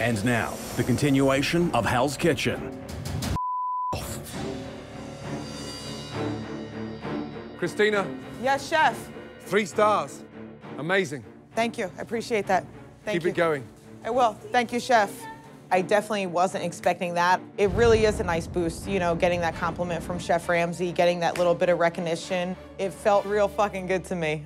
And now, the continuation of Hell's Kitchen. Christina. Yes, chef. 3 stars. Amazing. Thank you. I appreciate that. Thank you. Keep it going. I will. Thank you, chef. I definitely wasn't expecting that. It really is a nice boost, you know, getting that compliment from Chef Ramsay, getting that little bit of recognition. It felt real fucking good to me.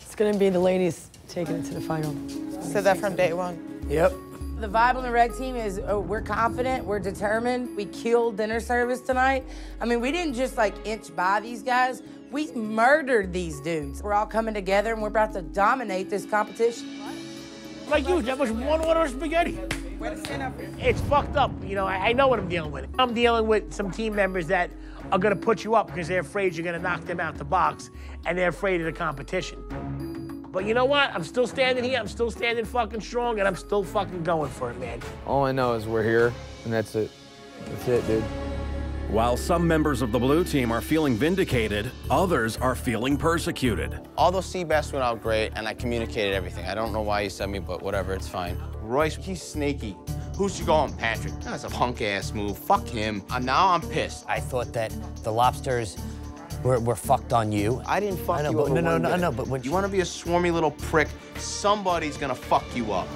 It's gonna be the ladies taking it to the final. Said that from day one. Yep. The vibe on the red team is we're confident, we're determined, we killed dinner service tonight. I mean, we didn't just like inch by these guys, we murdered these dudes. We're all coming together and we're about to dominate this competition. Like you, that was 1 order of spaghetti. It's fucked up, you know, I know what I'm dealing with. I'm dealing with some team members that are gonna put you up because they're afraid you're gonna knock them out the box and they're afraid of the competition. But you know what? I'm still standing here, I'm still standing fucking strong, and I'm still fucking going for it, man. All I know is we're here, and that's it. That's it, dude. While some members of the blue team are feeling vindicated, others are feeling persecuted. All those sea bass went out great, and I communicated everything. I don't know why you sent me, but whatever, it's fine. Royce, he's snaky. Who should go on Patrick? That's a punk-ass move. Fuck him. Now I'm pissed. I thought that the lobsters We're fucked on you. I didn't fuck you up. No, but when you want to be a swarmy little prick, somebody's gonna fuck you up.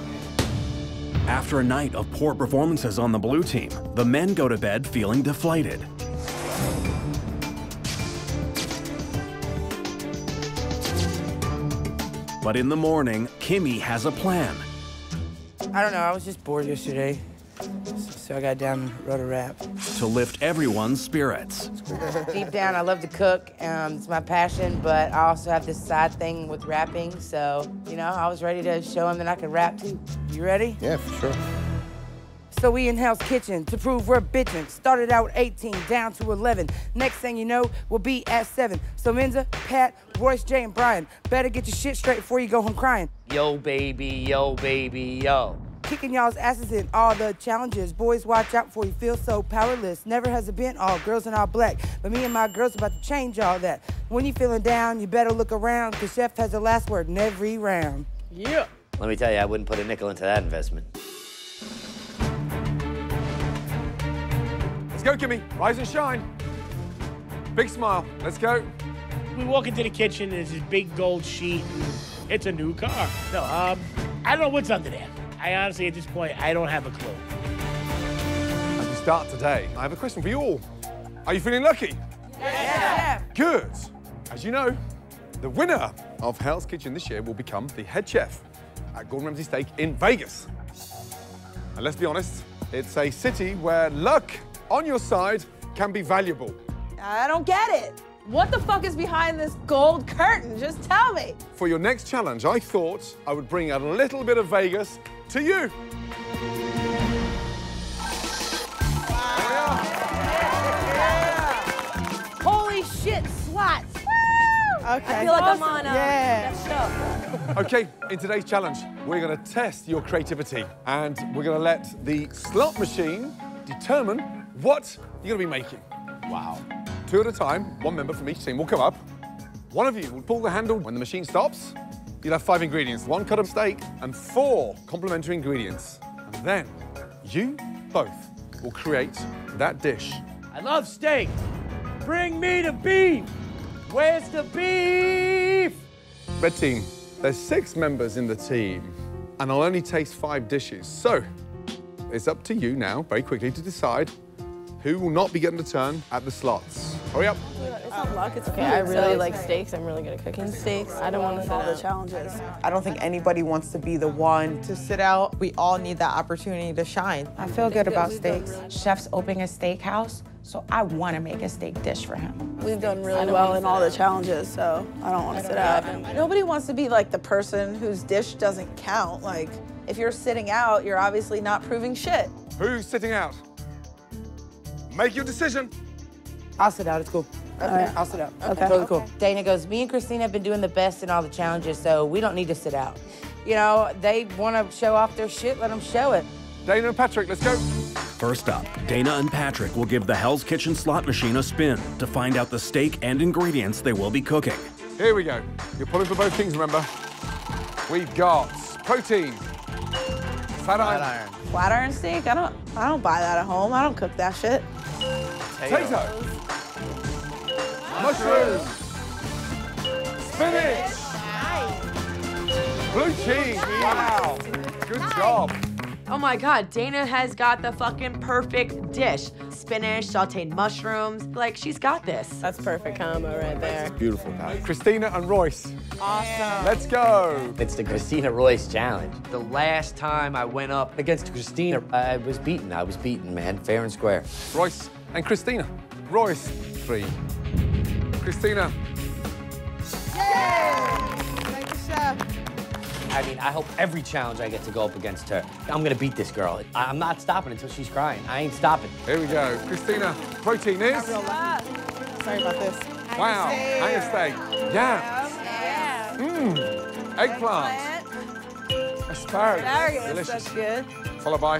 After a night of poor performances on the blue team, the men go to bed feeling deflated. But in the morning, Kimmy has a plan. I don't know, I was just bored yesterday. So I got down and wrote a rap. To lift everyone's spirits. Deep down, I love to cook. It's my passion, but I also have this side thing with rapping. So, you know, I was ready to show him that I could rap too. You ready? Yeah, for sure. So we in Hell's Kitchen to prove we're bitchin'. Started out 18, down to 11. Next thing you know, we'll be at 7. So Menza, Pat, Royce, Jay, and Brian, better get your shit straight before you go home crying. Yo, baby, yo, baby, yo. Kicking y'all's asses in all the challenges. Boys, watch out for you feel so powerless. Never has it been all girls in all black. But me and my girls about to change all that. When you feeling down, you better look around, because Chef has the last word in every round. Yeah. Let me tell you, I wouldn't put a nickel into that investment. Let's go, Kimmy. Rise and shine. Big smile. Let's go. We walk into the kitchen, there's this big gold sheet. It's a new car. No, I don't know what's under there. I honestly, at this point, I don't have a clue. As we start today, I have a question for you all. Are you feeling lucky? Yeah. Good. As you know, the winner of Hell's Kitchen this year will become the head chef at Gordon Ramsay Steak in Vegas. And let's be honest, it's a city where luck on your side can be valuable. I don't get it. What the fuck is behind this gold curtain? Just tell me. For your next challenge, I thought I would bring out a little bit of Vegas to you. Wow. Yeah. Holy shit, swats. Woo! Okay. I feel like awesome. I'm on that show. Okay, in today's challenge, we're gonna test your creativity and we're gonna let the slot machine determine what you're gonna be making. Wow. 2 at a time, 1 member from each team will come up. 1 of you will pull the handle when the machine stops. You'll have 5 ingredients, 1 cut of steak and 4 complementary ingredients. And then you both will create that dish. I love steak. Bring me the beef. Where's the beef? Red team, there's 6 members in the team and I'll only taste 5 dishes. So it's up to you now, very quickly, to decide who will not be getting a turn at the slots. Hurry up. It's not luck, it's okay. I really like steaks. I'm really good at cooking steaks. I don't want to solve the challenges. I don't think anybody wants to be the one to sit out. We all need that opportunity to shine. I feel good about steaks. Chef's opening a steakhouse, so I want to make a steak dish for him. We've done really well in all the challenges, so I don't want to sit out. Nobody wants to be like the person whose dish doesn't count. Like, if you're sitting out, you're obviously not proving shit. Who's sitting out? Make your decision. I'll sit out, it's cool. Okay. Right, I'll sit out, okay. Totally cool. Dana goes, me and Christina have been doing the best in all the challenges, so we don't need to sit out. You know, they want to show off their shit, let them show it. Dana and Patrick, let's go. First up, Dana and Patrick will give the Hell's Kitchen slot machine a spin to find out the steak and ingredients they will be cooking. Here we go. You're pulling for both things, remember. We've got protein, Flat iron. Flat iron steak? I don't buy that at home. I don't cook that shit. Potatoes. Mushrooms. Spinach. Nice. Blue cheese. Wow. Good job. Oh my God, Dana has got the fucking perfect dish. Spinach, sauteed mushrooms. Like, she's got this. That's perfect combo right there. That's beautiful, guys. Christina and Royce. Awesome. Let's go. It's the Christina Royce challenge. The last time I went up against Christina, I was beaten, man, fair and square. Royce and Christina. Royce, 3. Christina. Yay! Thank you, chef. I mean, I hope every challenge I get to go up against her. I'm gonna beat this girl. I'm not stopping until she's crying. I ain't stopping. Here we go. Christina, protein is? Sorry about this. Wow, I steak. Yeah. Mmm, eggplant. Asparagus. Delicious. That's good. Followed by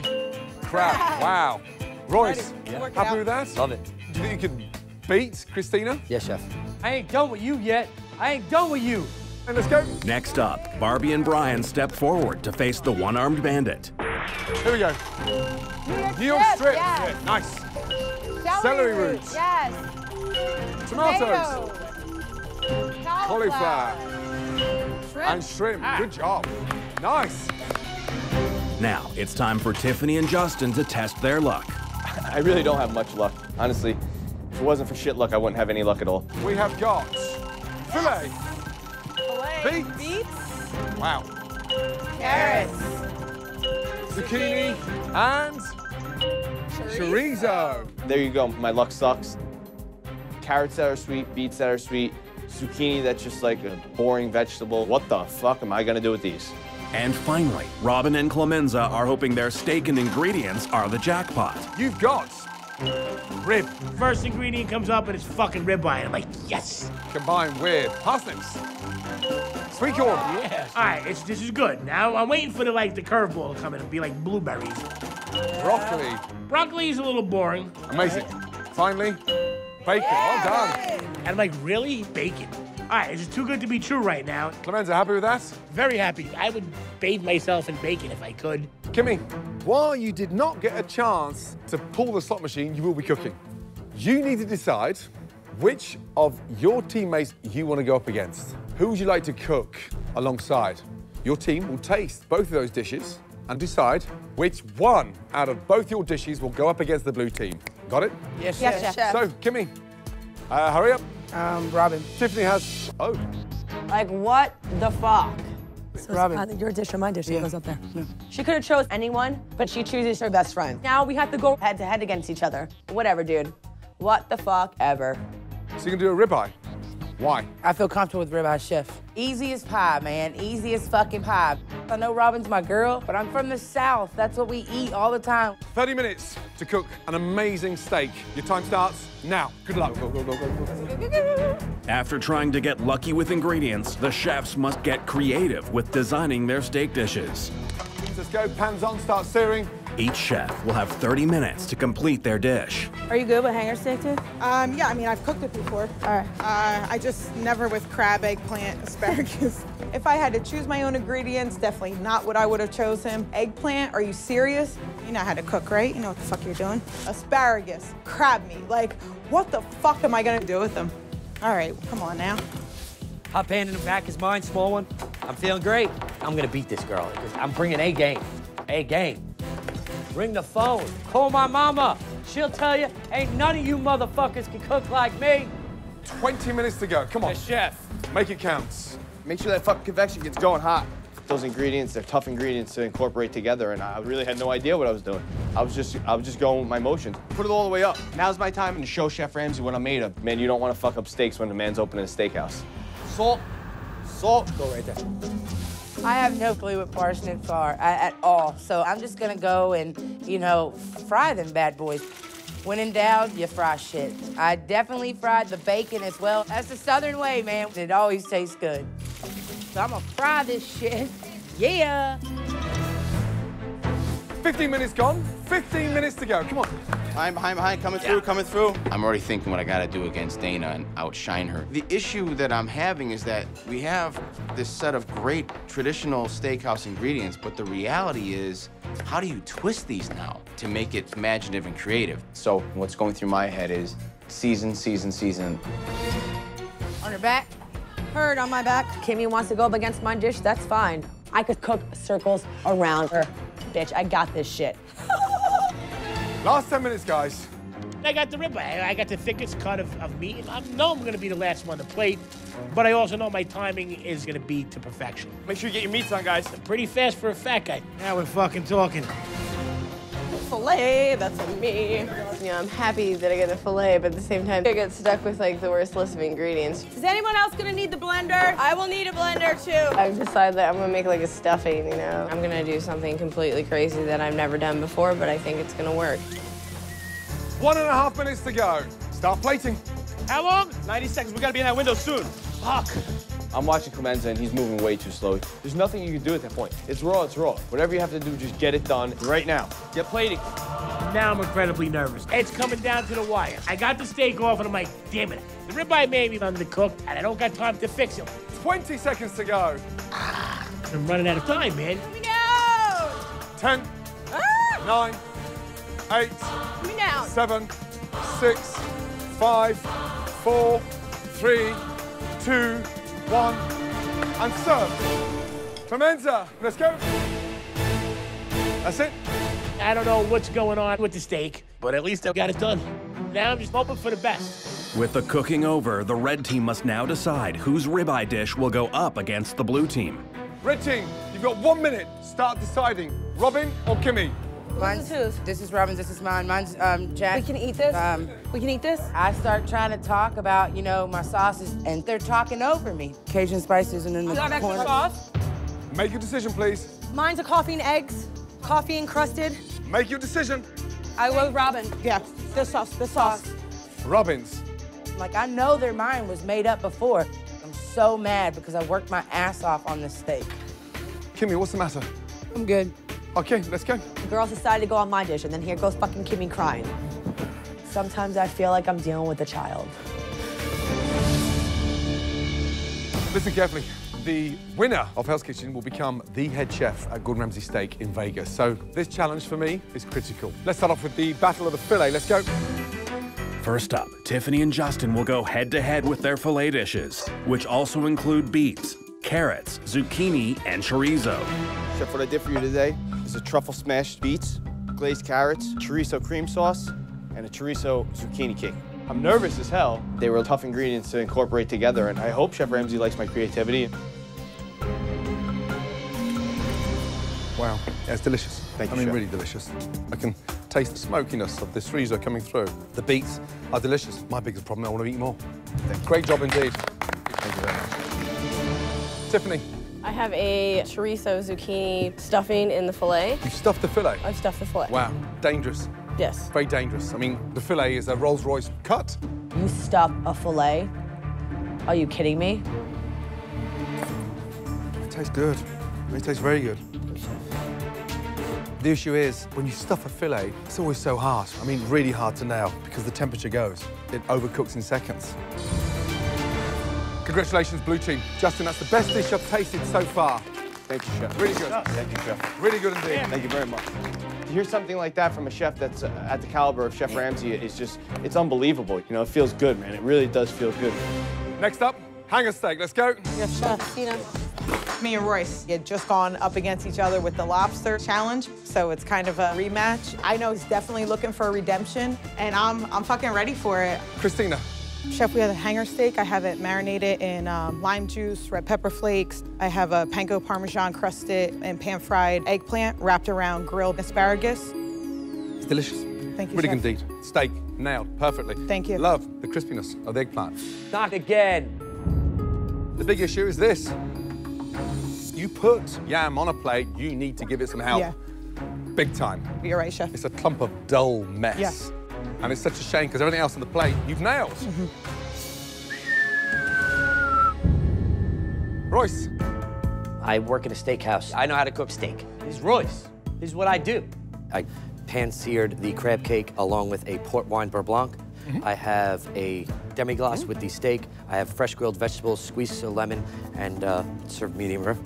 crab. Wow. Royce, yeah. Happy with that? Love it. Do you think you can beat Christina? Yes, chef. I ain't done with you yet. I ain't done with you. Let's go. Next up, Barbie and Brian step forward to face the one-armed bandit. Here we go. New York strip. Yes. Yeah, nice. Celery roots. Yes. Tomatoes. Cauliflower. Shrimp. And shrimp. Ah. Good job. Nice. Now it's time for Tiffany and Justin to test their luck. I really don't have much luck, honestly. If it wasn't for shit luck, I wouldn't have any luck at all. We have got filet. Beets. Wow. Carrots. Zucchini. And chorizo. There you go. My luck sucks. Carrots that are sweet, beets that are sweet, zucchini that's just like a boring vegetable. What the fuck am I going to do with these? And finally, Robin and Clemenza are hoping their steak and ingredients are the jackpot. You've got rib. First ingredient comes up and it's fucking ribeye. I'm like, yes. Combined with parsnips. Sweet corn. Oh, yes. All right, this is good. Now I'm waiting for the curveball to come in and be like blueberries. Broccoli. Broccoli is a little boring. Amazing. Right. Finally, bacon. Yeah. Well done. And I'm like, really? Bacon. All right, it's just too good to be true right now. Clemenza, happy with that? Very happy. I would bathe myself in bacon if I could. Kimmy, while you did not get a chance to pull the slot machine, you will be cooking. You need to decide which of your teammates you want to go up against. Who would you like to cook alongside? Your team will taste both of those dishes and decide which one out of both your dishes will go up against the blue team. Got it? Yes, chef. Yes, chef. So, Kimmy, hurry up. Robin. Tiffany has, oh. Like, what the fuck? So Robin. It's your dish or my dish, yeah. It goes up there. Yeah. She could have chose anyone, but she chooses her best friend. Now we have to go head to head against each other. Whatever, dude. What the fuck ever. So you can do a ribeye. Why? I feel comfortable with ribeye, chef. Easy as pie, man. Easy as fucking pie. I know Robin's my girl, but I'm from the South. That's what we eat all the time. 30 minutes to cook an amazing steak. Your time starts now. Good luck. Go, go, go, go, go. After trying to get lucky with ingredients, the chefs must get creative with designing their steak dishes. Let's go. Pans on, start searing. Each chef will have 30 minutes to complete their dish. Are you good with hanger steak, too? Yeah, I mean, I've cooked it before. All right. I just never with crab, eggplant, asparagus. If I had to choose my own ingredients, definitely not what I would have chosen. Eggplant, are you serious? You know how to cook, right? You know what the fuck you're doing. Asparagus, crab meat, like, what the fuck am I gonna do with them? All right, come on now. Hot pan in the back is mine, small one. I'm feeling great. I'm gonna beat this girl, because I'm bringing A game. A game. Ring the phone, call my mama. She'll tell you, ain't none of you motherfuckers can cook like me. 20 minutes to go, come on. Yes, chef. Make it count. Make sure that fucking convection gets going hot. Those ingredients, they're tough ingredients to incorporate together, and I really had no idea what I was doing. I was just going with my motions. Put it all the way up. Now's my time to show Chef Ramsay what I'm made of. Man, you don't want to fuck up steaks when the man's opening a steakhouse. Salt, salt, go right there. I have no clue what parsnips are at all, so I'm just gonna go and, you know, fry them bad boys. When in doubt, you fry shit. I definitely fried the bacon as well. That's the Southern way, man. It always tastes good. So I'm gonna fry this shit. Yeah. 15 minutes gone, 15 minutes to go, come on. Behind, coming through. I'm already thinking what I gotta do against Dana and outshine her. The issue that I'm having is that we have this set of great traditional steakhouse ingredients, but the reality is How do you twist these now to make it imaginative and creative? So what's going through my head is season, season, season. On her back. Herd on my back. Kimmy wants to go up against my dish, that's fine. I could cook circles around her. Bitch, I got this shit. Last 10 minutes, guys. I got the ribeye. I got the thickest cut of meat. I know I'm going to be the last one on the plate, but I also know my timing is going to be to perfection. Make sure you get your meats on, guys. Pretty fast for a fat guy. Now we're fucking talking. Filet, that's on me. You know, I'm happy that I get a filet, but at the same time, I get stuck with like the worst list of ingredients. Is anyone else going to need the blender? I will need a blender too. I've decided that I'm going to make like a stuffing, you know. I'm going to do something completely crazy that I've never done before, but I think it's going to work. 1.5 minutes to go. Start plating. How long? 90 seconds. We gotta be in that window soon. Fuck. I'm watching Kamsah and he's moving way too slow. There's nothing you can do at that point. It's raw, it's raw. Whatever you have to do, just get it done right now. Get plating. Now I'm incredibly nervous. It's coming down to the wire. I got the steak off and I'm like, damn it. The ribeye may be undercooked and I don't got time to fix it. 20 seconds to go. Ah, I'm running out of time, man. Here we go. 10, 9, 8, 7, 6, 5, 4, 3, 2, 1, and serve. Kamsah, let's go. That's it. I don't know what's going on with the steak, but at least I got it done. Now I'm just hoping for the best. With the cooking over, the red team must now decide whose ribeye dish will go up against the blue team. Red team, you've got 1 minute. Start deciding, Robin or Kimmy? Mine's whose? This is Robin's, this is mine. Mine's Jack. We can eat this? We can eat this? I start trying to talk about, you know, my sauces, and they're talking over me. Cajun spices and then the corn. I got extra sauce. Make your decision, please. Mine's a coffee and eggs, coffee encrusted. Make your decision. I will Robin. Yeah. This sauce, this sauce. Robin's. Like, I know their mind was made up before. I'm so mad because I worked my ass off on this steak. Kimmy, what's the matter? I'm good. Okay, let's go. The girls decided to go on my dish, and then here goes fucking Kimmy crying. Sometimes I feel like I'm dealing with a child. Listen carefully. The winner of Hell's Kitchen will become the head chef at Gordon Ramsay Steak in Vegas. So this challenge for me is critical. Let's start off with the battle of the filet. Let's go. First up, Tiffany and Justin will go head-to-head with their filet dishes, which also include beets, carrots, zucchini, and chorizo. Chef, what I did for you today is a truffle smashed beets, glazed carrots, chorizo cream sauce, and a chorizo zucchini cake. I'm nervous as hell. They were tough ingredients to incorporate together, and I hope Chef Ramsay likes my creativity. Wow, yeah, it's delicious. Thank you, Chef. I mean, really delicious. I can taste the smokiness of the chorizo coming through. The beets are delicious. My biggest problem, I want to eat more. Great job indeed. Thank you very much. Tiffany. I have a chorizo zucchini stuffing in the filet. You stuffed the filet? I've stuffed the filet. Wow, dangerous. Yes. Very dangerous. I mean, the filet is a Rolls-Royce cut. You stuff a filet? Are you kidding me? It tastes good. It tastes very good. The issue is, when you stuff a filet, it's always so harsh. I mean, really hard to nail because the temperature goes. It overcooks in seconds. Congratulations, blue team. Justin, that's the best dish I've tasted so far. Thank you, Chef. Really good. Thank you, Chef. Really good indeed. Yeah. Thank you very much. To hear something like that from a chef that's at the caliber of Chef Ramsay is just, it's unbelievable. You know, it feels good, man. It really does feel good. Next up, hanger steak. Let's go. Yes, Chef. Tina. Me and Royce had just gone up against each other with the lobster challenge, so it's kind of a rematch. I know he's definitely looking for a redemption, and I'm fucking ready for it. Christina. Chef, we have a hanger steak. I have it marinated in lime juice, red pepper flakes. I have a panko parmesan crusted and pan-fried eggplant wrapped around grilled asparagus. It's delicious. Thank you, Chef. Really good indeed. Steak, nailed, perfectly. Thank you. Love the crispiness of the eggplant. Not again. The big issue is this. You put yam on a plate, you need to give it some help. Yeah. Big time. You're right, Chef. It's a clump of dull mess. Yeah. And it's such a shame, because everything else on the plate, you've nailed. Mm-hmm. Royce. I work at a steakhouse. I know how to cook steak. This is Royce. This is what I do. I pan-seared the crab cake along with a port wine beurre blanc. Mm-hmm. I have a demi-glace with the steak. I have fresh grilled vegetables, squeezed a lemon, and served medium rare.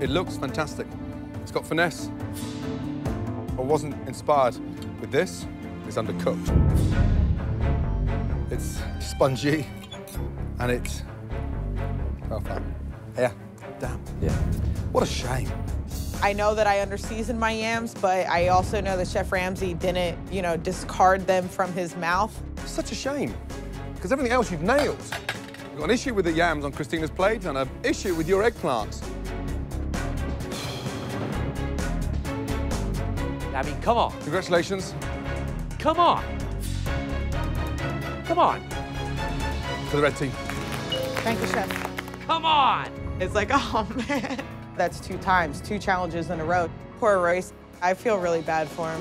It looks fantastic. It's got finesse. I wasn't inspired with this. It's undercooked. It's spongy and it's perfect. Yeah, damn. Yeah. What a shame. I know that I underseasoned my yams, but I also know that Chef Ramsay didn't, you know, discard them from his mouth. It's such a shame, because everything else you've nailed. You've got an issue with the yams on Christina's plate and an issue with your eggplants. I mean, come on. Congratulations. Come on. Come on. For the red team. Thank you, Chef. Come on. It's like, oh, man. That's two times, two challenges in a row. Poor Royce. I feel really bad for him.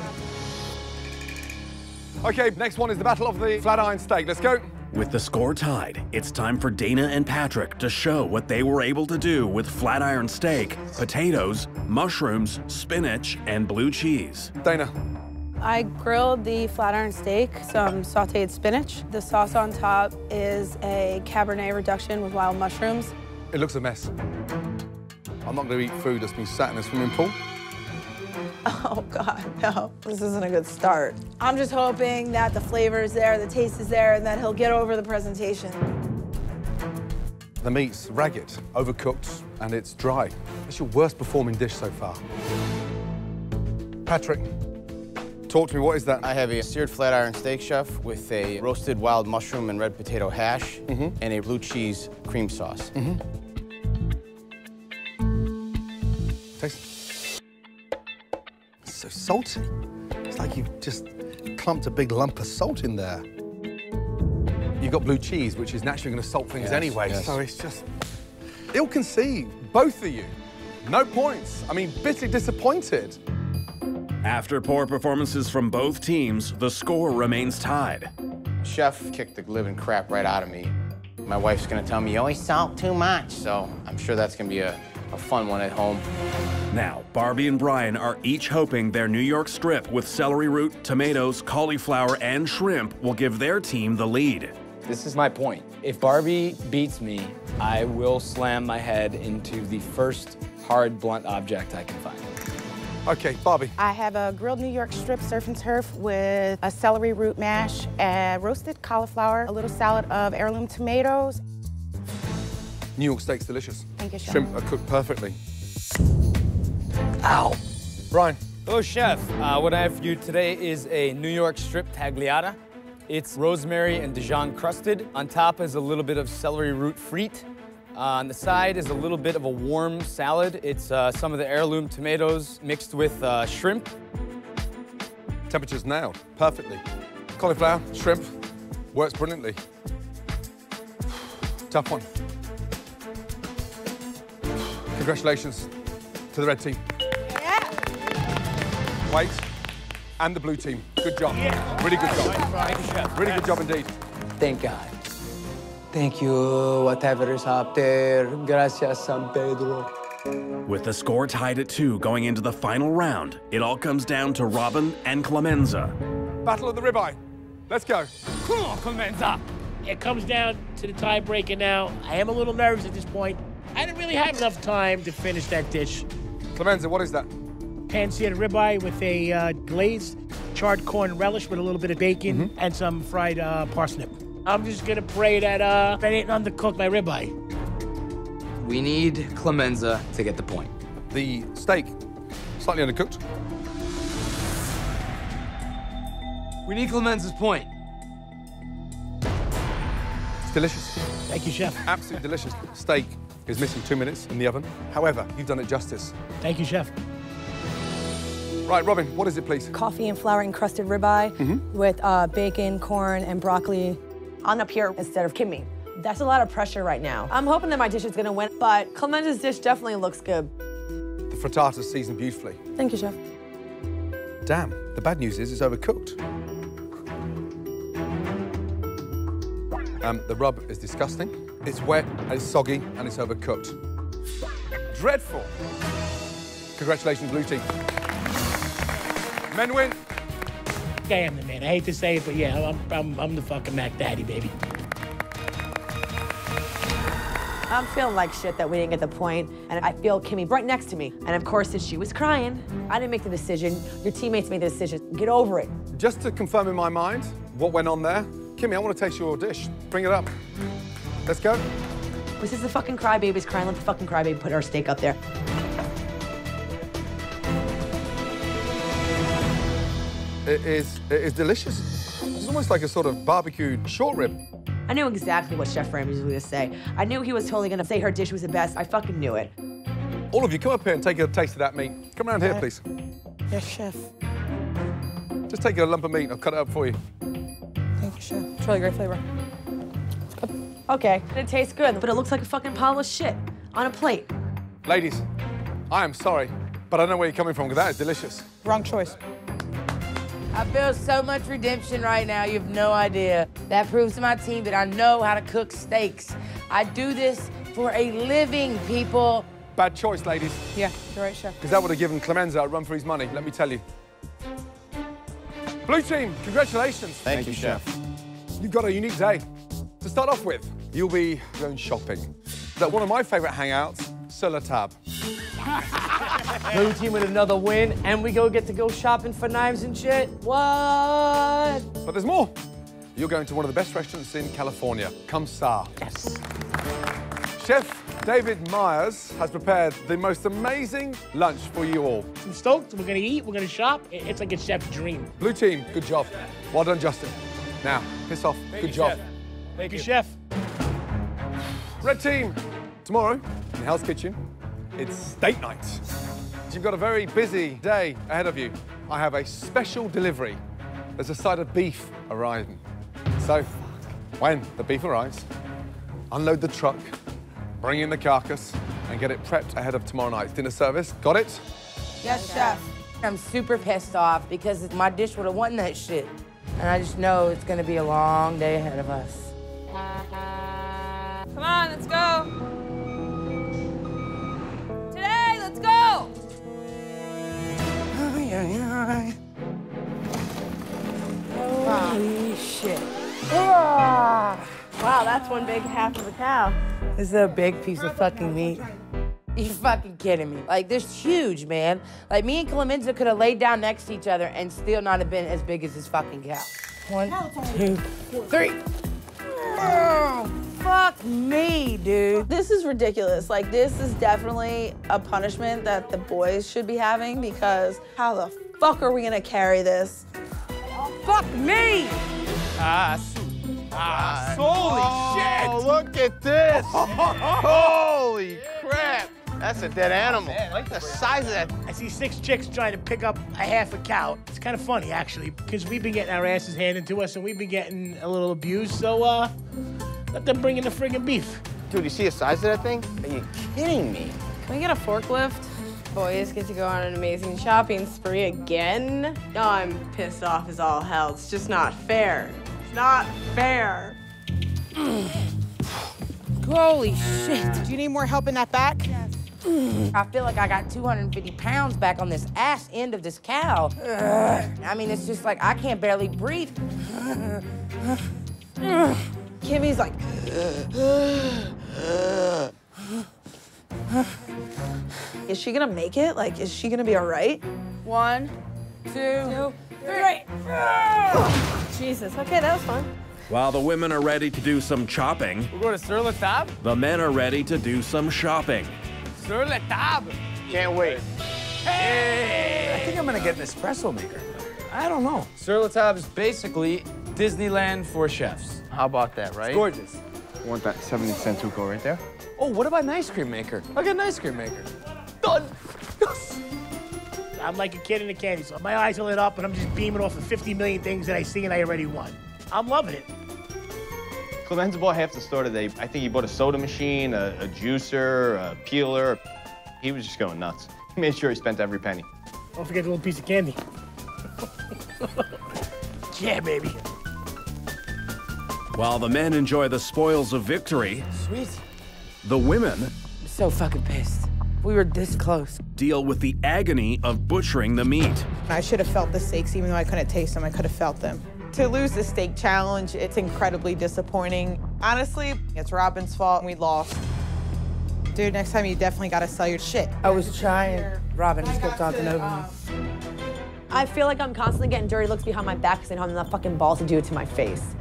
OK, next one is the battle of the flat-iron steak. Let's go. With the score tied, it's time for Dana and Patrick to show what they were able to do with flat-iron steak, potatoes, mushrooms, spinach, and blue cheese. Dana. I grilled the flat-iron steak, some sautéed spinach. The sauce on top is a Cabernet reduction with wild mushrooms. It looks a mess. I'm not going to eat food that's been sat in a swimming pool. Oh, God, no. This isn't a good start. I'm just hoping that the flavor's there, the taste is there, and that he'll get over the presentation. The meat's ragged, overcooked, and it's dry. It's your worst-performing dish so far. Patrick, talk to me. What is that? I have a seared flat-iron steak, Chef, with a roasted wild mushroom and red potato hash and a blue cheese cream sauce. Taste. It's so salty. It's like you've just clumped a big lump of salt in there. You've got blue cheese, which is naturally going to salt things anyway, so it's just ill-conceived, both of you. No points. I mean, bitterly disappointed. After poor performances from both teams, the score remains tied. Chef kicked the living crap right out of me. My wife's going to tell me, you always salt too much, so I'm sure that's going to be a fun one at home. Now, Barbie and Brian are each hoping their New York strip with celery root, tomatoes, cauliflower, and shrimp will give their team the lead. This is my point. If Barbie beats me, I will slam my head into the first hard, blunt object I can find. Okay, Barbie. I have a grilled New York strip surf and turf with a celery root mash, and roasted cauliflower, a little salad of heirloom tomatoes. New York steak's delicious. Thank you, Chef. Shrimp are cooked perfectly. Ow! Brian. Hello, Chef. What I have for you today is a New York strip tagliata. It's rosemary and Dijon crusted. On top is a little bit of celery root frite. On the side is a little bit of a warm salad. It's some of the heirloom tomatoes mixed with shrimp. Temperature's nailed perfectly. Cauliflower, shrimp, works brilliantly. Tough one. Congratulations to the red team. Yeah. Wait, and the blue team. Good job. Yeah. Really good job. Thank you, Chef. Really good job indeed. Thank God. Thank you, whatever is up there. Gracias, San Pedro. With the score tied at 2 going into the final round, it all comes down to Robin and Clemenza. Battle of the ribeye. Let's go. Come on, Clemenza. It comes down to the tiebreaker now. I am a little nervous at this point. I didn't really have enough time to finish that dish. Clemenza, what is that? Pan-seared ribeye with a glazed charred corn relish with a little bit of bacon and some fried parsnip. I'm just gonna pray that I didn't undercook my ribeye. We need Clemenza to get the point. The steak, slightly undercooked. We need Clemenza's point. It's delicious. Thank you, Chef. Absolutely delicious. Steak is missing 2 minutes in the oven. However, you've done it justice. Thank you, Chef. Right, Robin, what is it, please? Coffee and flour-encrusted ribeye with bacon, corn, and broccoli. I'm up here instead of Kimmy. That's a lot of pressure right now. I'm hoping that my dish is going to win, but Clemenza's dish definitely looks good. The frittata's seasoned beautifully. Thank you, Chef. Damn, the bad news is it's overcooked. The rub is disgusting. It's wet, and it's soggy, and it's overcooked. Dreadful. Congratulations, blue team. Men win. I am the man. I hate to say it, but yeah, I'm the fucking Mac Daddy, baby. I'm feeling like shit that we didn't get the point, and I feel Kimmy right next to me. And of course, since she was crying, I didn't make the decision. Your teammates made the decision. Get over it. Just to confirm in my mind what went on there, Kimmy, I want to taste your dish. Bring it up. Let's go. This is the fucking crybaby's crying. Let the fucking crybaby put our steak up there. It is delicious. It's almost like a sort of barbecued short rib. I knew exactly what Chef Ramsay was going to say. I knew he was totally going to say her dish was the best. I fucking knew it. All of you, come up here and take a taste of that meat. Come around here, please. Yes, Chef. Just take a lump of meat and I'll cut it up for you. Thank you, Chef. It's really great flavor. It's good. OK, it tastes good, but it looks like a fucking pile of shit on a plate. Ladies, I am sorry, but I don't know where you're coming from, because that is delicious. Wrong choice. I feel so much redemption right now, you have no idea. That proves to my team that I know how to cook steaks. I do this for a living, people. Bad choice, ladies. Yeah, you're right, Chef. Because that would have given Clemenza a run for his money, let me tell you. Blue team, congratulations. Thank you, Chef. You've got a unique day. To start off with, you'll be going shopping. That's one of my favorite hangouts, Sur La Table. Blue team with another win, and we get to go shopping for knives and shit. What? But there's more. You're going to one of the best restaurants in California, Kamsah. Yes. Chef David Myers has prepared the most amazing lunch for you all. I'm stoked. We're going to eat. We're going to shop. It's like a chef's dream. Blue team, good job. Well done, Justin. Now, piss off. Good job. Thank you, Chef. Red team, tomorrow in Hell's Kitchen, it's steak night. You've got a very busy day ahead of you. I have a special delivery. There's a side of beef arriving. So when the beef arrives, unload the truck, bring in the carcass, and get it prepped ahead of tomorrow night's dinner service. Got it? Yes, Chef. I'm super pissed off because my dish would have won that shit. And I just know it's going to be a long day ahead of us. Come on, let's go. Today, let's go. Holy shit. Wow, that's one big half of a cow. This is a big piece of fucking meat. You're fucking kidding me. Like, this is huge, man. Like, me and Clemenza could have laid down next to each other and still not have been as big as this fucking cow. 1, 2, 3. Oh, fuck me, dude. This is ridiculous. Like, this is definitely a punishment that the boys should be having, because how the fuck are we gonna carry this? Fuck me! Holy shit! Oh, look at this! Holy crap! That's a dead animal. Man, like the size of that. I see 6 chicks trying to pick up a half a cow. It's kind of funny, actually, because we've been getting our asses handed to us, and we've been getting a little abused, so let them bring in the friggin' beef. Dude, you see the size of that thing? Are you kidding me? Can we get a forklift? Boys get to go on an amazing shopping spree again? No, I'm pissed off as all hell. It's just not fair. It's not fair. Holy shit. Do you need more help in that back? Yes. I feel like I got 250 pounds back on this ass end of this cow. I mean, it's just like I can't barely breathe. Kimmy's like... Is she gonna make it? Like, is she gonna be all right? 1, 2, 3. Jesus, okay, that was fun. While the women are ready to do some chopping... We're going to Sur La Table? The men are ready to do some shopping. Sur La Table! Can't wait. Hey! I think I'm going to get an espresso maker. I don't know. Sur La Table is basically Disneyland for chefs. How about that, right? It's gorgeous. I want that 70-cent tuco right there. Oh, what about an ice cream maker? I'll get an ice cream maker. Done! Yes! I'm like a kid in a candy store. My eyes are lit up, and I'm just beaming off of 50 million things that I see and I already won. I'm loving it. Clemenza bought half the store today. I think he bought a soda machine, a juicer, a peeler. He was just going nuts. He made sure he spent every penny. Don't forget the little piece of candy. Yeah, baby. While the men enjoy the spoils of victory, sweet, the women... I'm so fucking pissed. We were this close. ...deal with the agony of butchering the meat. I should have felt the steaks, even though I couldn't taste them. I could have felt them. To lose the steak challenge, it's incredibly disappointing. Honestly, it's Robin's fault. We lost. Dude, next time you definitely gotta sell your shit. I was trying. Robin just kept talking over me. I feel like I'm constantly getting dirty looks behind my back because I don't have the fucking balls to do it to my face.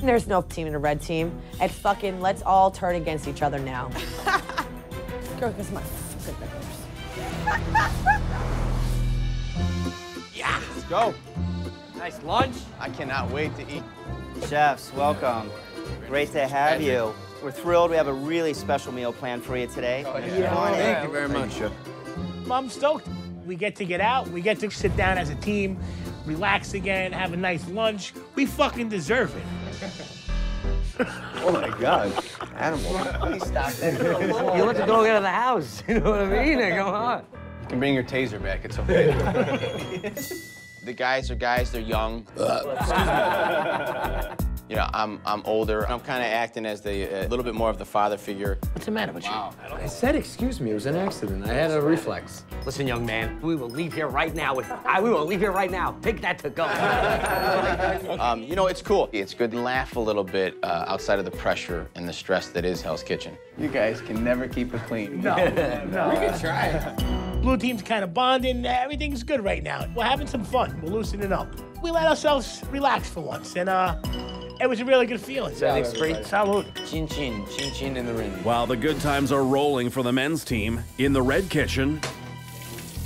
There's no team in a red team. It's fucking, let's all turn against each other now. Girl, this is my fucking fingers. Yeah, let's go. Nice lunch. I cannot wait to eat. Chefs, welcome. Great to have you. We're thrilled. We have a really special meal planned for you today. Oh, yeah. Thank you very much, Chef. I'm stoked. We get to get out. We get to sit down as a team, relax again, have a nice lunch. We fucking deserve it. Oh, my God. Animal. Please stop that. You let the dog out of the house. You know what I mean? Come on. You can bring your taser back. It's okay. The guys are guys. They're young. You know, I'm older. I'm kind of acting as the little bit more of the father figure. What's the matter with you? I said, excuse me, it was an accident. I had a reflex. Listen, young man, we will leave here right now. We will leave here right now. Take that to go. You know, it's cool. It's good to laugh a little bit outside of the pressure and the stress that is Hell's Kitchen. You guys can never keep it clean. No, no. We can try it. Blue team's kind of bonding. Everything's good right now. We're having some fun. We're loosening up. We let ourselves relax for once, and it was a really good feeling. Yeah, salud. Chin chin, chin chin in the ring. While the good times are rolling for the men's team, in the red kitchen,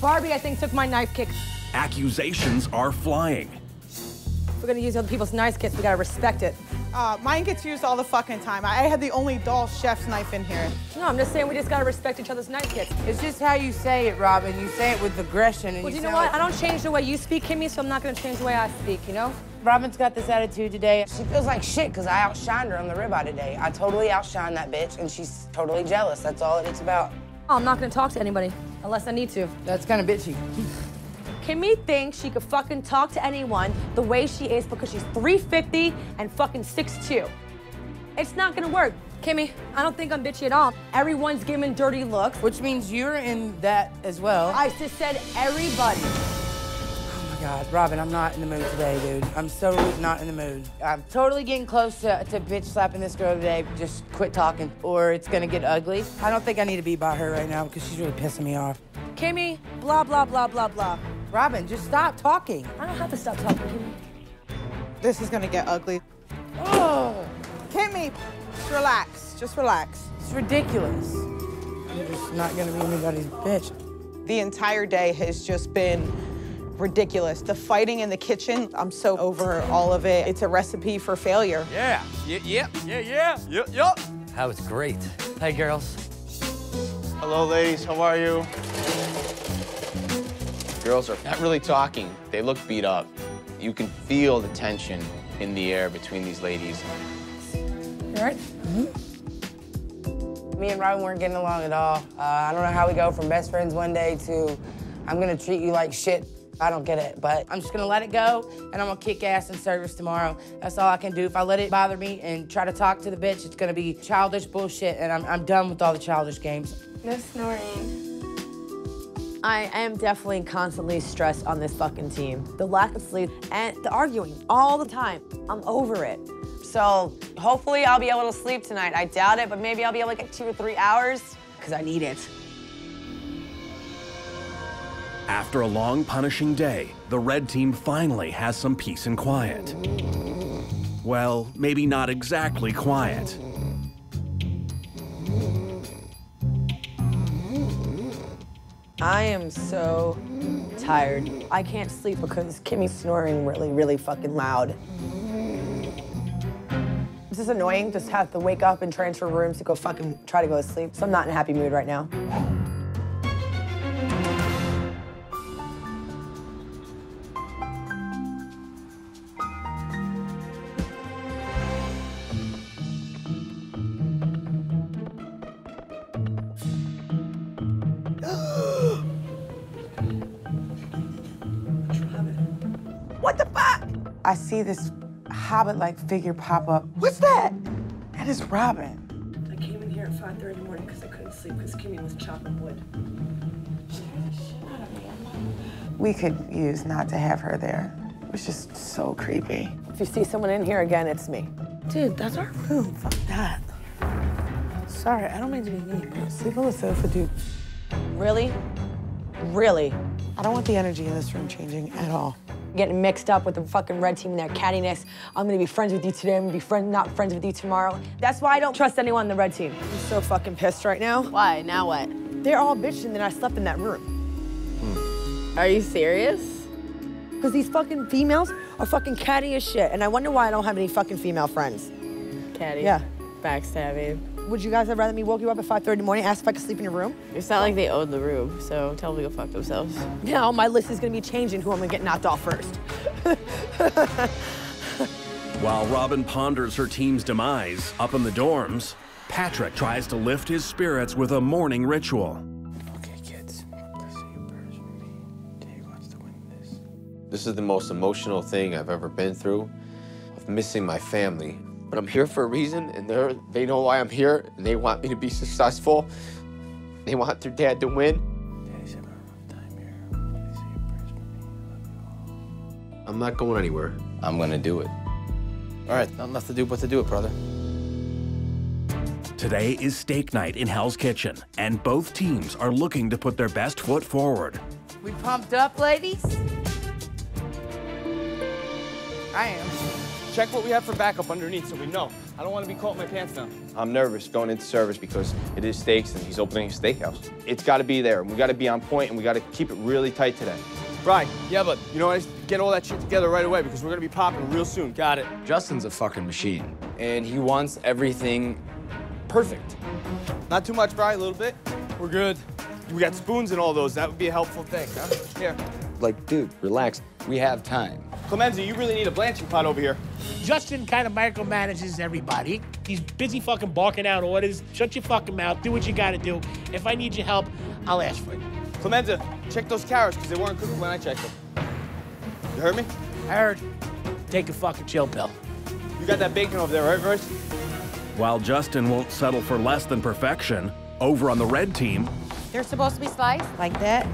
Barbie, I think, took my knife kick. Accusations are flying. If we're gonna use other people's knife kicks, we gotta respect it. Mine gets used all the fucking time. I had the only doll chef's knife in here. No, I'm just saying we just gotta respect each other's knife kicks. It's just how you say it, Robin. You say it with aggression. And well, you know what? I don't change the way you speak, Kimmy, so I'm not gonna change the way I speak, you know? Robin's got this attitude today. She feels like shit because I outshined her on the ribeye today. I totally outshined that bitch, and she's totally jealous. That's all it's about. Oh, I'm not going to talk to anybody unless I need to. That's kind of bitchy. Kimmy thinks she could fucking talk to anyone the way she is because she's 350 and fucking 6'2". It's not going to work. Kimmy, I don't think I'm bitchy at all. Everyone's giving dirty looks. Which means you're in that as well. I just said everybody. God, Robin, I'm not in the mood today, dude. I'm so not in the mood. I'm totally getting close to bitch slapping this girl today. Just quit talking, or it's gonna get ugly. I don't think I need to be by her right now because she's really pissing me off. Kimmy, blah, blah, blah, blah, blah. Robin, just stop talking. I don't have to stop talking, Kimmy. This is gonna get ugly. Oh, Kimmy, just relax. Just relax. It's ridiculous. I'm just not gonna be anybody's bitch. The entire day has just been ridiculous. The fighting in the kitchen, I'm so over all of it. It's a recipe for failure. Yeah. Yep. Yeah, yeah. Yeah. Yep. Yep. That was great. Hey, girls. Hello, ladies. How are you? Girls are not really talking. They look beat up. You can feel the tension in the air between these ladies. You all right? Mm-hmm. Me and Robin weren't getting along at all. I don't know how we go from best friends one day to I'm gonna treat you like shit. I don't get it, but I'm just gonna let it go, and I'm gonna kick ass in service tomorrow. That's all I can do. If I let it bother me and try to talk to the bitch, it's gonna be childish bullshit, and I'm done with all the childish games. No snoring. I am definitely constantly stressed on this fucking team. The lack of sleep and the arguing all the time. I'm over it. So hopefully I'll be able to sleep tonight. I doubt it, but maybe I'll be able to get 2 or 3 hours, because I need it. After a long, punishing day, the red team finally has some peace and quiet. Well, maybe not exactly quiet. I am so tired. I can't sleep because Kimmy's snoring really, really fucking loud. This is annoying, just have to wake up and transfer rooms to go fucking try to go to sleep. So I'm not in a happy mood right now. I see this hobbit-like figure pop up. What's that? That is Robin. I came in here at 5:30 in the morning because I couldn't sleep because Kimmy was chopping wood. She scared the shit out of me. We could use not to have her there. It was just so creepy. If you see someone in here again, it's me. Dude, that's our room. Fuck that. sorry, I don't mean to be mean, but sleepover is so for dudes. Really? Really? I don't want the energy in this room changing at all. Getting mixed up with the fucking red team and their cattiness. I'm gonna be friends with you today, I'm gonna be not friends with you tomorrow. That's why I don't trust anyone on the red team. I'm so fucking pissed right now. Why? Now what? They're all bitching that I slept in that room. Hmm. Are you serious? Because these fucking females are fucking catty as shit, and I wonder why I don't have any fucking female friends. Catty? Yeah. Backstabbing. Would you guys have rather me woke you up at 5:30 in the morning, ask if I could sleep in your room? It's not like they own the room, so tell them to go fuck themselves. Now my list is gonna be changing who I'm gonna get knocked off first. While Robin ponders her team's demise up in the dorms, Patrick tries to lift his spirits with a morning ritual. Okay, kids. Dave wants to win this. This is the most emotional thing I've ever been through, of missing my family. But I'm here for a reason, and they know why I'm here, and they want me to be successful. They want their dad to win. I'm not going anywhere. I'm gonna do it. All right, nothing left to do but to do it, brother. Today is steak night in Hell's Kitchen, and both teams are looking to put their best foot forward. We pumped up, ladies? I am. Check what we have for backup underneath so we know. I don't want to be caught in my pants now. I'm nervous going into service because it is steaks and he's opening a steakhouse. It's got to be there. We got to be on point and we got to keep it really tight today. Right. Yeah, but you know, I just get all that shit together right away because we're going to be popping real soon. Got it. Justin's a fucking machine and he wants everything perfect. Not too much, Brian. A little bit. We're good. We got spoons and all those. That would be a helpful thing, huh? Here. Like, dude, relax. We have time. Clemenza, you really need a blanching pot over here. Justin kind of micromanages everybody. He's busy fucking barking out orders. Shut your fucking mouth. Do what you gotta do. If I need your help, I'll ask for it. Clemenza, check those carrots, because they weren't cooked when I checked them. You heard me? I heard. Take a fucking chill pill. You got that bacon over there, right, Verse? While Justin won't settle for less than perfection, over on the red team... They're supposed to be sliced like that.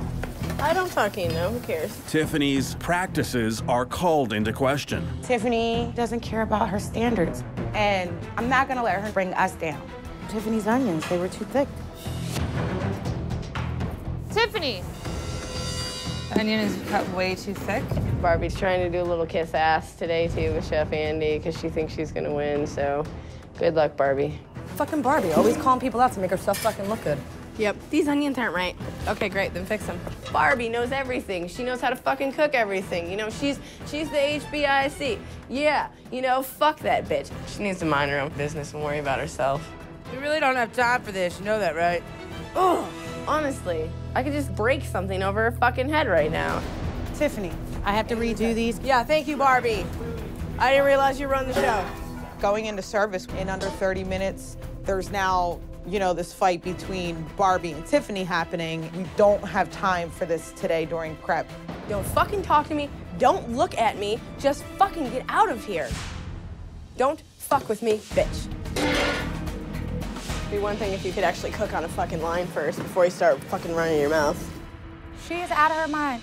I don't fucking know. Who cares? Tiffany's practices are called into question. Tiffany doesn't care about her standards, and I'm not going to let her bring us down. Tiffany's onions, they were too thick. Tiffany! Onion is cut way too thick. Barbie's trying to do a little kiss ass today, too, with Chef Andy, because she thinks she's going to win, so good luck, Barbie. Fucking Barbie, always calling people out to make herself fucking look good. Yep, these onions aren't right. Okay, great, then fix them. Barbie knows everything. She knows how to fucking cook everything. You know, she's the HBIC. Yeah, you know, fuck that bitch. She needs to mind her own business and worry about herself. We really don't have time for this, you know that, right? Oh, honestly, I could just break something over her fucking head right now. Tiffany, I have to redo these. Yeah, thank you, Barbie. I didn't realize you run the show. Going into service in under 30 minutes, there's now you know, this fight between Barbie and Tiffany happening. We don't have time for this today during prep. Don't fucking talk to me. Don't look at me. Just fucking get out of here. Don't fuck with me, bitch. It'd be one thing if you could actually cook on a fucking line first before you start fucking running your mouth. She is out of her mind.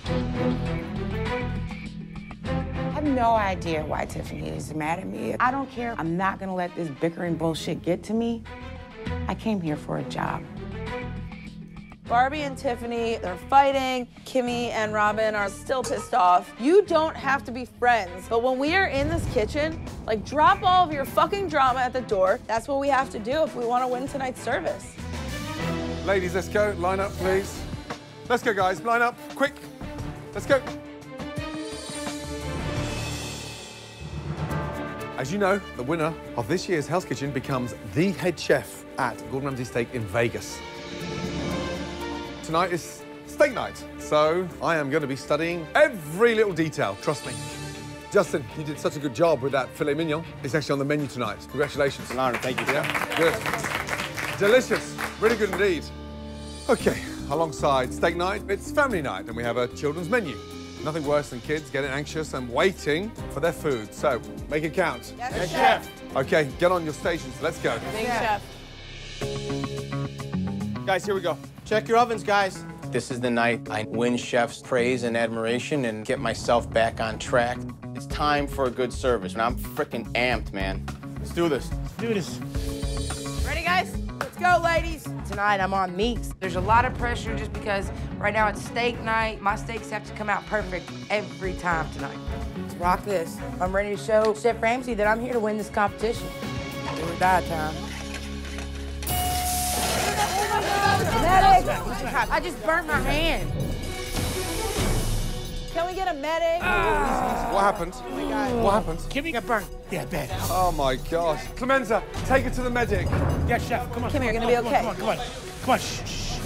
I have no idea why Tiffany is mad at me. I don't care. I'm not gonna let this bickering bullshit get to me. I came here for a job. Barbie and Tiffany, they're fighting. Kimmy and Robin are still pissed off. You don't have to be friends, but when we are in this kitchen, like, drop all of your fucking drama at the door. That's what we have to do if we want to win tonight's service. Ladies, let's go. Line up, please. Let's go, guys. Line up, quick. Let's go. As you know, the winner of this year's Hell's Kitchen becomes the head chef at Gordon Ramsay Steak in Vegas. Tonight is steak night, so I am going to be studying every little detail, trust me. Justin, you did such a good job with that filet mignon. It's actually on the menu tonight. Congratulations. An honor, thank you. Yeah? Good. Delicious. Really good indeed. OK, alongside steak night, it's family night, and we have a children's menu. Nothing worse than kids getting anxious and waiting for their food. So, make it count. Yes, yes chef. Chef. OK, get on your stations. Let's go. Thanks, Chef. Guys, here we go. Check your ovens, guys. This is the night I win Chef's praise and admiration and get myself back on track. It's time for a good service, and I'm freaking amped, man. Let's do this. Let's do this. Ready, guys? go, ladies. Tonight I'm on meats. There's a lot of pressure just because right now it's steak night. My steaks have to come out perfect every time tonight. Let's rock this. I'm ready to show Chef Ramsay that I'm here to win this competition. Do or die time. Medic! I just burnt my hand. Can we get a medic? What happened? Oh my God. What happened? Can we get burnt? Yeah, bad. Oh my gosh. Clemenza, take her to the medic. Yeah, chef, come on. Come here, you're gonna be okay. Come on, come on, come on. Shh.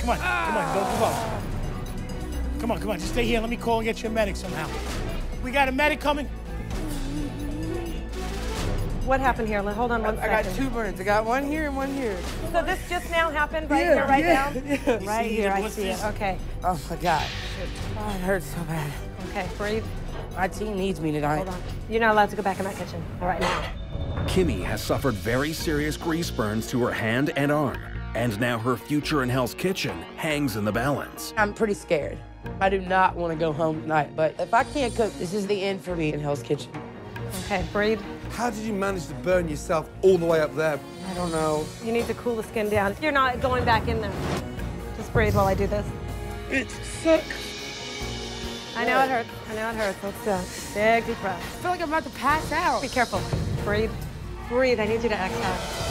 Come on, come on, go. Come on, come on, just stay here. Let me call and get you a medic somehow. We got a medic coming. What happened here? Hold on one second. I got two burns. I got one here and one here. So this just now happened right here, right now? Yeah. Right here, I see it. Okay. Oh, my God. Oh, it hurts so bad. Okay, breathe. My team needs me tonight. Hold on. You're not allowed to go back in that kitchen right now. Kimmy has suffered very serious grease burns to her hand and arm, and now her future in Hell's Kitchen hangs in the balance. I'm pretty scared. I do not want to go home tonight, but if I can't cook, this is the end for me in Hell's Kitchen. Okay, breathe. How did you manage to burn yourself all the way up there? I don't know. You need to cool the skin down. You're not going back in there. Just breathe while I do this. It's sick. I know it hurts. I know it hurts. Let's go. Big deep breath. I feel like I'm about to pass out. Be careful. Breathe. Breathe. I need you to exhale.